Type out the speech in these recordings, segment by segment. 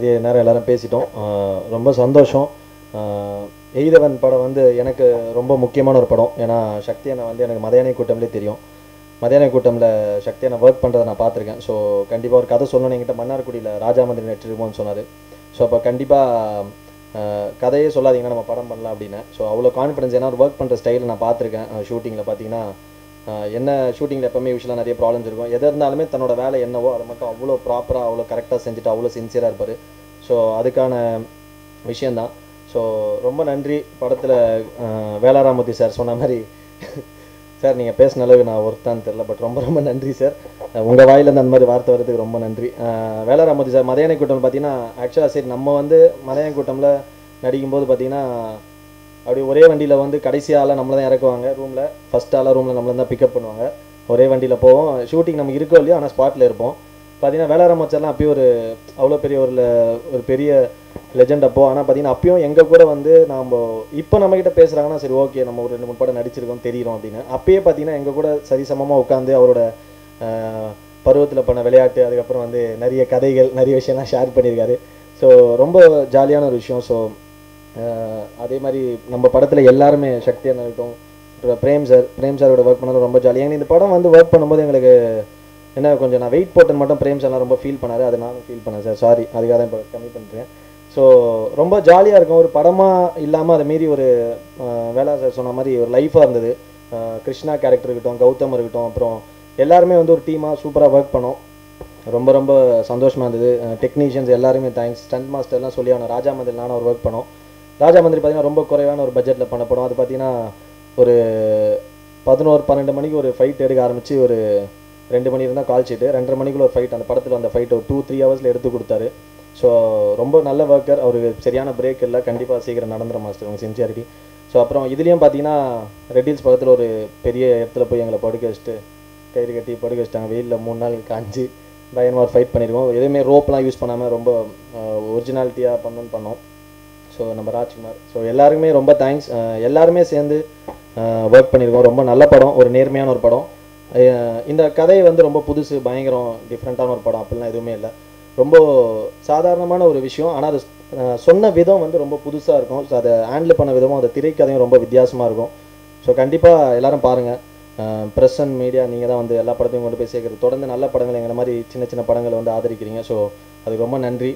நிறைய நேரம் எல்லாரும் பேசிட்டோம். ரொம்ப சந்தோஷம். எய்தவன் படம் வந்து எனக்கு ரொம்ப முக்கியமான ஒரு படம். ஏன்னா சக்தி அண்ணா வந்து எனக்கு மதியானை கூட்டம்லேயே தெரியும். மதியான கூட்டமில் சக்தி அண்ணா ஒர்க் பண்ணுறதை நான் பார்த்துருக்கேன். ஸோ கண்டிப்பாக ஒரு கதை சொல்லணும். என்கிட்ட மன்னார்குடியில் ராஜா மந்திரி நெற்றிருப்போம்னு சொன்னார். ஸோ அப்போ கண்டிப்பாக கதையே சொல்லாதீங்கன்னா நம்ம படம் பண்ணலாம் அப்படின்னு. ஸோ அவ்வளோ கான்ஃபிடன்ஸ். ஏன்னா ஒரு ஒர்க் பண்ணுற ஸ்டைலில் நான் பார்த்துருக்கேன். ஷூட்டிங்கில் பார்த்தீங்கன்னா என்ன ஷூட்டிங்கில் எப்போவுமே யூஸ்வலாக நிறைய ப்ராப்ளம்ஸ் இருக்கும். எதாக இருந்தாலுமே தன்னோட வேலை என்னவோ அதை மட்டும் அவ்வளோ ப்ராப்பராக அவ்வளோ கரெக்டாக செஞ்சுட்டு அவ்வளோ சின்சியராக இருப்பார். ஸோ அதுக்கான விஷயந்தான். ஸோ ரொம்ப நன்றி. படத்தில் வேளாராமூர்த்தி சார் சொன்ன மாதிரி, சார் நீங்கள் பேசின அளவு நான் ஒருத்தான்னு தெரில, பட் ரொம்ப ரொம்ப நன்றி சார். உங்கள் வாயிலேருந்து அந்த மாதிரி வார்த்தை வரதுக்கு ரொம்ப நன்றி. வேளாராமூர்த்தி சார் மதியான கூட்டம் பார்த்தீங்கன்னா ஆக்சுவலாக சரி நம்ம வந்து மதியான கூட்டமில் நடிக்கும்போது பார்த்தீங்கன்னா அப்படி ஒரே வண்டியில் வந்து கடைசியால் நம்மளை தான் இறக்குவாங்க. ரூமில் ஃபஸ்ட்டாலாம் ரூமில் நம்மளை தான் பிக்கப் பண்ணுவாங்க. ஒரே வண்டியில் போவோம். ஷூட்டிங் நம்ம இருக்கோம் இல்லையோ, ஆனால் ஸ்பாட்டில் இருப்போம். பார்த்தீங்கன்னா வேளாராமூர்த்திலாம் அப்பயும் ஒரு அவ்வளோ பெரிய ஒரு பெரிய லெஜெண்ட் அப்போ. ஆனால் பார்த்தீங்கன்னா அப்பயும் எங்கள் கூட வந்து நம்ம இப்போ நம்மக்கிட்ட பேசுகிறாங்கன்னா சரி ஓகே நம்ம ஒரு 2-3 படம் நடிச்சிருக்கோம் தெரியும் அப்படின்னு. அப்பயே பார்த்தீங்கன்னா எங்கள் கூட சரிசமமாக உட்காந்து அவரோட பருவத்தில் பண்ண விளையாட்டு, அதுக்கப்புறம் வந்து நிறைய கதைகள் நிறைய விஷயம்லாம் ஷேர் பண்ணியிருக்காரு. ஸோ ரொம்ப ஜாலியான ஒரு விஷயம். ஸோ அதே மாதிரி நம்ம படத்தில் எல்லாருமே சக்தி அண்ணா இருக்கும், பிரேம் சாரோட ஒர்க் பண்ணாலும் ரொம்ப ஜாலியாக. ஏன்னா இந்த படம் வந்து ஒர்க் பண்ணும்போது எங்களுக்கு என்ன கொஞ்சம் நான் வெயிட் போட்டேன்னு மட்டும் பிரேம் சார்லாம் ரொம்ப ஃபீல் பண்ணார். அது நானும் ஃபீல் பண்ணேன் சார், சாரி. அதுக்காக தான் இப்போ கம்மி பண்ணுறேன். ஸோ ரொம்ப ஜாலியாக இருக்கும். ஒரு படமாக இல்லாமல் அதை மீறி ஒரு வேளா சார் சொன்ன மாதிரி ஒரு லைஃபாக இருந்தது. கிருஷ்ணா கேரக்டர் இருக்கட்டும், கௌதம் இருக்கட்டும், அப்புறம் எல்லாருமே வந்து ஒரு டீமாக சூப்பராக ஒர்க் பண்ணோம். ரொம்ப ரொம்ப சந்தோஷமாக இருந்தது. டெக்னீஷியன்ஸ் எல்லாருமே தேங்க்ஸ். ஸ்டண்ட் மாஸ்டர்லாம் சொல்லி அவனை ராஜா மந்திரி நானும் ஒரு ஒர்க் பண்ணோம். ராஜா மந்திரி பார்த்தீங்கன்னா ரொம்ப குறைவான ஒரு பட்ஜெட்டில் பண்ண படம். அது பார்த்தீங்கன்னா ஒரு 11-12 மணிக்கு ஒரு ஃபைட் எடுக்க ஆரம்பித்து ஒரு 2 மணி இருந்தால் கால்ச்சிட்டு 2:30 மணிக்குள்ள ஒரு ஃபைட். அந்த படத்தில் அந்த ஃபைட் ஒரு 2-3 ஹவர்ஸில் எடுத்து கொடுத்தாரு. ஸோ ரொம்ப நல்ல ஒர்க்கர். அவருக்கு சரியான பிரேக் இல்லை. கண்டிப்பாக சீக்கிரம் நடந்துற மாஸ்டர் உங்கள் சின்சியாரிட்டி. ஸோ அப்புறம் இதுலேயும் பார்த்தீங்கன்னா ரெட்டில்ஸ் பக்கத்தில் ஒரு பெரிய இடத்துல போய் எங்களை படுக்க வச்சுட்டு கயிறு கட்டி படுக்க வச்சுட்டாங்க. வெயிலில் 3 நாள் காஞ்சி பயங்கரமாக ஒரு ஃபைட் பண்ணியிருக்கோம். எதுவுமே ரோப்லாம் யூஸ் பண்ணாமல் ரொம்ப ஒரிஜினாலிட்டியாக பண்ணோம். ஸோ நம்ம ராஜ்குமார் ஸோ எல்லாருக்குமே ரொம்ப தேங்க்ஸ். எல்லாருமே சேர்ந்து ஒர்க் பண்ணியிருக்கோம். ரொம்ப நல்ல படம், ஒரு நேர்மையான ஒரு படம். இந்த கதையை வந்து ரொம்ப புதுசு, பயங்கரம் டிஃப்ரெண்ட்டான ஒரு படம் அப்படிலாம் எதுவுமே இல்லை. ரொம்ப சாதாரணமான ஒரு விஷயம். ஆனால் அது சொன்ன விதம் வந்து ரொம்ப புதுசாக இருக்கும். ஸோ அதை ஹேண்டில் பண்ண விதமும் அந்த திரைக்கதையும் ரொம்ப வித்தியாசமாக இருக்கும். ஸோ கண்டிப்பாக எல்லோரும் பாருங்கள். ப்ரெஸ் அண்ட் மீடியா நீங்கள் தான் வந்து எல்லா படத்தையும் கொண்டு போய் சேர்க்குறது. தொடர்ந்து நல்ல படங்கள் எங்களை மாதிரி சின்ன சின்ன படங்கள் வந்து ஆதரிக்கிறீங்க. ஸோ அதுக்கு ரொம்ப நன்றி.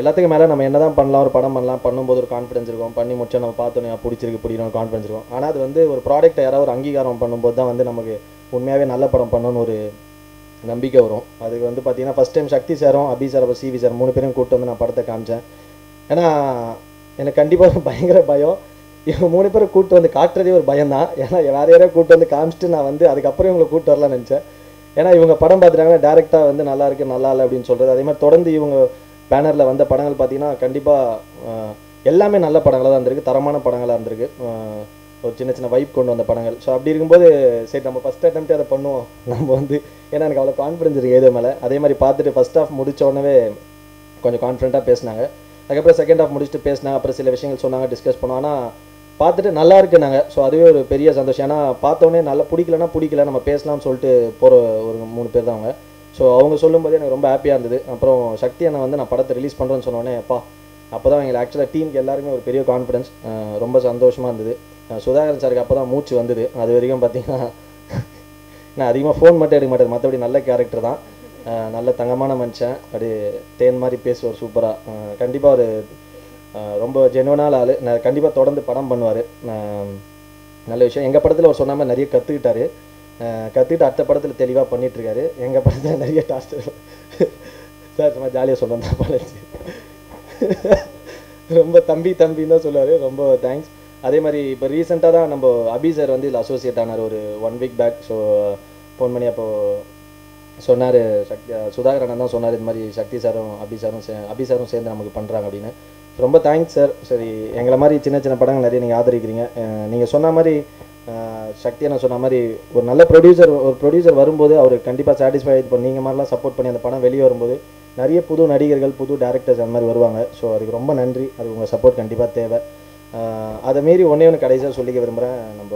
எல்லாத்துக்கும் மேலே நம்ம என்ன தான் பண்ணலாம், ஒரு படம் பண்ணலாம், பண்ணும்போது ஒரு கான்ஃபிடன்ஸ் இருக்கும். பண்ணி முடிச்சா நம்ம பார்த்தோன்னே பிடிச்சிருக்கு பிடிக்கணும் கான்ஃபிடன்ஸ் இருக்கும். ஆனால் அது வந்து ஒரு ப்ராடக்ட்டை யாராவது ஒரு அங்கீகாரம் பண்ணும்போது தான் வந்து நமக்கு உண்மையாகவே நல்ல படம் பண்ணணும்னு ஒரு நம்பிக்கை வரும். அதுக்கு வந்து பார்த்தீங்கன்னா ஃபஸ்ட் டைம் சக்தி சாரும், அபி சார், அப்போ சிவி சார் 3 பேரும் கூப்பிட்டு வந்து நான் படத்தை காமிச்சேன். ஏன்னா எனக்கு கண்டிப்பாக பயங்கர பயம். இவங்க 3 பேரும் கூப்பிட்டு வந்து காட்டுறதே ஒரு பயம் தான். ஏன்னா வேறு யாரையோ கூப்பிட்டு வந்து காமிச்சிட்டு நான் வந்து அதுக்கப்புறம் இவங்களை கூப்பிட்டு வரலான்னு நினச்சேன். ஏன்னா இவங்க படம் பார்த்துட்டாங்கன்னா டேரெக்டாக வந்து நல்லா இருக்குது நல்லா இல்லை அப்படின்னு சொல்கிறது. அதே மாதிரி தொடர்ந்து இவங்க பேனரில் வந்த படங்கள் பார்த்தீங்கன்னா கண்டிப்பாக எல்லாமே நல்ல படங்களாக தான் இருந்திருக்கு, தரமான படங்களாக இருந்திருக்கு, ஒரு சின்ன சின்ன வைப் கொண்டு வந்த படங்கள். ஸோ அப்படி இருக்கும்போது சரி நம்ம ஃபஸ்ட் அட்டெம்ப்டே அதை பண்ணுவோம் நம்ம வந்து. ஏன்னா எனக்கு அவ்வளோ கான்ஃபிடன்ஸ் இருக்குது ஏதோ மேலே. அதே மாதிரி பார்த்துட்டு ஃபஸ்ட் ஹாஃப் முடித்தோடனே கொஞ்சம் கான்ஃபிடென்ட்டாக பேசினாங்க. அதுக்கப்புறம் செகண்ட் ஹாஃப் முடிச்சுட்டு பேசினாங்க. அப்புறம் சில விஷயங்கள் சொன்னாங்க, டிஸ்கஸ் பண்ணோம். ஆனால் பார்த்துட்டு நல்லா இருக்குனாங்க. ஸோ அதுவே ஒரு பெரிய சந்தோஷம். ஏன்னா பார்த்தோன்னே நல்லா பிடிக்கலன்னா பிடிக்கல நம்ம பேசலாம்னு சொல்லிட்டு போகிற ஒரு 3 பேர் தான் அவங்க. ஸோ அவங்க சொல்லும்போது எனக்கு ரொம்ப ஹாப்பியாக இருந்தது. அப்புறம் சக்தி அண்ணா வந்து நான் படத்தை ரிலீஸ் பண்ணுறேன்னு சொன்னோன்னே அப்பா அப்போ தான் எங்களுக்கு ஆக்சுவலாக டீமுக்கு எல்லாருக்குமே ஒரு பெரிய கான்ஃபிடன்ஸ். ரொம்ப சந்தோஷமாக இருந்தது. சுதாகரன் சாருக்கு அப்போ தான் மூச்சு வந்தது. அது வரைக்கும் பார்த்தீங்கன்னா நான் அதிகமாக ஃபோன் மட்டும் எடுக்க மாட்டேன். மற்றபடி நல்ல கேரக்டர் தான், நல்ல தங்கமான மனுஷன். அப்படி தேன் மாதிரி பேசுவார் சூப்பராக. கண்டிப்பாக ஒரு ரொம்ப ஜென்வனான ஆள். நான் கண்டிப்பாக தொடர்ந்து படம் பண்ணுவார். நல்ல விஷயம். எங்கள் படத்தில் அவர் சொன்ன மாதிரி நிறைய கற்றுக்கிட்டாரு. கற்றுக்கிட்டு அடுத்த படத்தில் தெளிவாக பண்ணிகிட்ருக்காரு. எங்கள் படத்தில் நிறைய டாஸ்டர் சார் சும்மா ஜாலியாக சொன்னோம் தான் பழச்சு. ரொம்ப தம்பின்னு தான் சொல்லுவார். ரொம்ப தேங்க்ஸ். அதே மாதிரி இப்போ ரீசெண்டாக தான் நம்ம அபி சார் வந்து இதில் அசோசியேட் ஆனார் ஒரு 1 வீக் பேக். ஸோ ஃபோன் பண்ணி அப்போது சொன்னார், சுதாகர் அண்ணன் தான் சொன்னார், இது மாதிரி சக்தி சாரும் அபி சாரும் சேர்ந்து நமக்கு பண்ணுறாங்க அப்படின்னு. ரொம்ப தேங்க்ஸ் சார். சரி எங்களை மாதிரி சின்ன சின்ன படங்கள் நிறைய நீங்கள் ஆதரிக்கிறீங்க. நீங்கள் சொன்ன மாதிரி சக்தி அண்ணா சொன்ன மாதிரி ஒரு நல்ல ஒரு ப்ரொடியூசர் வரும்போது அவர் கண்டிப்பாக சாட்டிஸ்ஃபை இப்போ நீங்கள் மாதிரிலாம் சப்போர்ட் பண்ணி அந்த படம் வெளியே வரும்போது நிறைய புது நடிகர்கள் புது டேரக்டர்ஸ் அந்த மாதிரி வருவாங்க. ஸோ அதுக்கு ரொம்ப நன்றி. அது உங்கள் சப்போர்ட் கண்டிப்பாக தேவை. அதை மீறி ஒன்று கடைசியாக சொல்லிக்க விரும்புகிறேன். நம்ம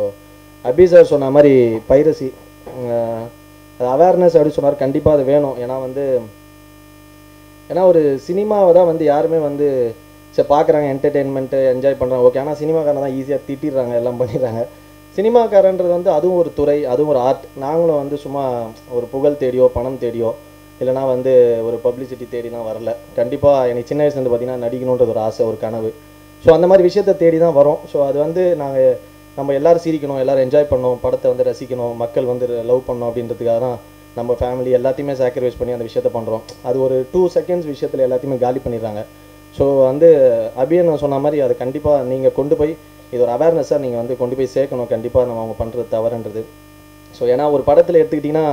அபி சார் சொன்ன மாதிரி பைரசி அது அவேர்னஸ் அப்படின்னு சொன்னார். கண்டிப்பாக அது வேணும். ஏன்னா வந்து ஏன்னா ஒரு சினிமாவை தான் வந்து யாருமே வந்து சரி பார்க்குறாங்க என்டர்டெயின்மெண்ட்டு என்ஜாய் பண்ணுறாங்க ஓகே. ஆனால் சினிமாக்காரன் தான் ஈஸியாக திட்டிடுறாங்க எல்லாம் பண்ணிடுறாங்க. சினிமாக்காரன்றது வந்து அதுவும் ஒரு துறை, அதுவும் ஒரு ஆர்ட். நாங்களும் வந்து சும்மா ஒரு புகழ் தேடியோ பணம் தேடியோ இல்லைனா வந்து ஒரு பப்ளிசிட்டி தேடிலாம் வரல. கண்டிப்பாக எனக்கு சின்ன வயசுலேருந்து பார்த்திங்கன்னா நடிக்கணுன்றது ஒரு ஆசை, ஒரு கனவு. ஸோ அந்த மாதிரி விஷயத்தை தேடி தான் வரோம். ஸோ அது வந்து நாங்கள் நம்ம எல்லோரும் சிரிக்கணும், எல்லோரும் என்ஜாய் பண்ணணும், படத்தை வந்து ரசிக்கணும், மக்கள் வந்து லவ் பண்ணணும் அப்படின்றதுக்காக தான் நம்ம ஃபேமிலி எல்லாத்தையுமே சாக்ரிஃபைஸ் பண்ணி அந்த விஷயத்தை பண்ணுறோம். அது ஒரு 2 seconds விஷயத்தில் எல்லாத்தையுமே காலி பண்ணிடுறாங்க. ஸோ வந்து அப்படியே நான் சொன்ன மாதிரி அது கண்டிப்பாக நீங்கள் கொண்டு போய் இது ஒரு அவேர்னஸாக நீங்கள் வந்து கொண்டு போய் சேர்க்கணும். கண்டிப்பாக நம்ம அவங்க பண்ணுறது தவறுன்றது. ஸோ ஏன்னா ஒரு படத்தில் எடுத்துக்கிட்டிங்கன்னா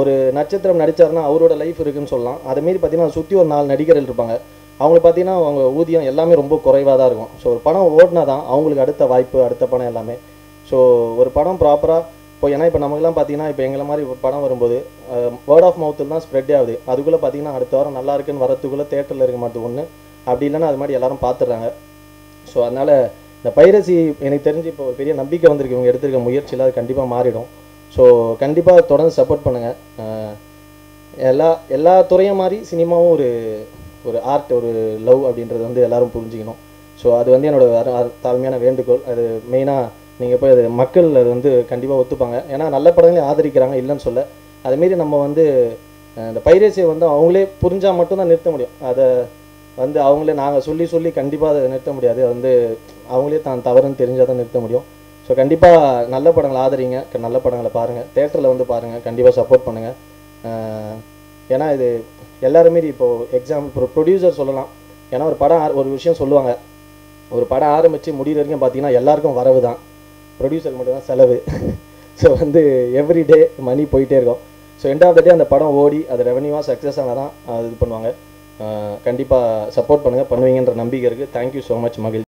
ஒரு நட்சத்திரம் நடித்தாருன்னா அவரோட லைஃப் இருக்குதுன்னு சொல்லலாம். அதேமாரி பார்த்திங்கன்னா சுற்றி ஒரு 4 நடிகர்கள் இருப்பாங்க. அவங்கள பார்த்திங்கன்னா அவங்க ஊதியம் எல்லாமே ரொம்ப குறைவாக தான் இருக்கும். ஸோ ஒரு படம் ஓடினா தான் அவங்களுக்கு அடுத்த வாய்ப்பு, அடுத்த படம் எல்லாமே. ஸோ ஒரு படம் ப்ராப்பராக இப்போ ஏன்னா இப்போ நமக்குலாம் பார்த்திங்கன்னா இப்போ எங்களை மாதிரி ஒரு படம் வரும்போது வேர்ட் ஆஃப் மவுத்தில் தான் ஸ்ப்ரெட் ஆகுது. அதுக்குள்ளே பார்த்திங்கன்னா அடுத்த வாரம் நல்லா இருக்குன்னு வரத்துக்குள்ளே தேட்டரில் இருக்க மாட்டேங்குது ஒன்று, அப்படி இல்லைன்னா அது மாதிரி எல்லோரும் பார்த்துடுறாங்க. ஸோ அதனால் இந்த பைரசி எனக்கு தெரிஞ்சு இப்போ ஒரு பெரிய நம்பிக்கை வந்திருக்கு. இவங்க எடுத்திருக்க முயற்சியில் அது கண்டிப்பாக மாறிடும். ஸோ கண்டிப்பாக தொடர்ந்து சப்போர்ட் பண்ணுங்கள். எல்லா துறையும் மாதிரி சினிமாவும் ஒரு ஆர்ட், ஒரு லவ் அப்படின்றது வந்து எல்லோரும் புரிஞ்சுக்கணும். ஸோ அது வந்து என்னோடய தாழ்மையான வேண்டுகோள். அது மெயினாக நீங்கள் போய் அது மக்கள் அது வந்து கண்டிப்பாக ஒத்துப்பாங்க. ஏன்னா நல்ல படங்களையும் ஆதரிக்கிறாங்க இல்லைன்னு சொல்ல. அதுமாரி நம்ம வந்து இந்த பைரசியை வந்து அவங்களே புரிஞ்சால் மட்டும்தான் நிறுத்த முடியும். அதை வந்து அவங்களே நாங்கள் சொல்லி சொல்லி கண்டிப்பாக அதை நிறுத்த முடியாது. அது வந்து அவங்களே தான் தவறுன்னு தெரிஞ்சால் தான் நிறுத்த முடியும். ஸோ கண்டிப்பாக நல்ல படங்களை ஆதரிங்க, நல்ல படங்களை பாருங்கள், தேட்டரில் வந்து பாருங்கள், கண்டிப்பாக சப்போர்ட் பண்ணுங்கள். ஏன்னா இது எல்லாருமே இப்போது எக்ஸாம்பிள் ஒரு ப்ரொடியூசர் சொல்லலாம். ஏன்னா ஒரு படம் ஒரு விஷயம் சொல்லுவாங்க, ஒரு படம் ஆரம்பித்து முடிகிற வரைக்கும் பார்த்திங்கன்னா எல்லாேருக்கும் வரவு தான், ப்ரொடியூசருக்கு மட்டும்தான் செலவு. ஸோ வந்து எவ்ரி டே மணி போயிட்டே இருக்கும். So end of the day அந்த படம் ஓடி அது ரெவன்யூவாக சக்ஸஸ் ஆனால் தான் அது இது பண்ணுவாங்க. கண்டிப்பாக சப்போர்ட் பண்ணுங்கள், பண்ணுவீங்கன்ற நம்பிக்கை இருக்குது. தேங்க்யூ ஸோ மச் மகிழ்ச்சி.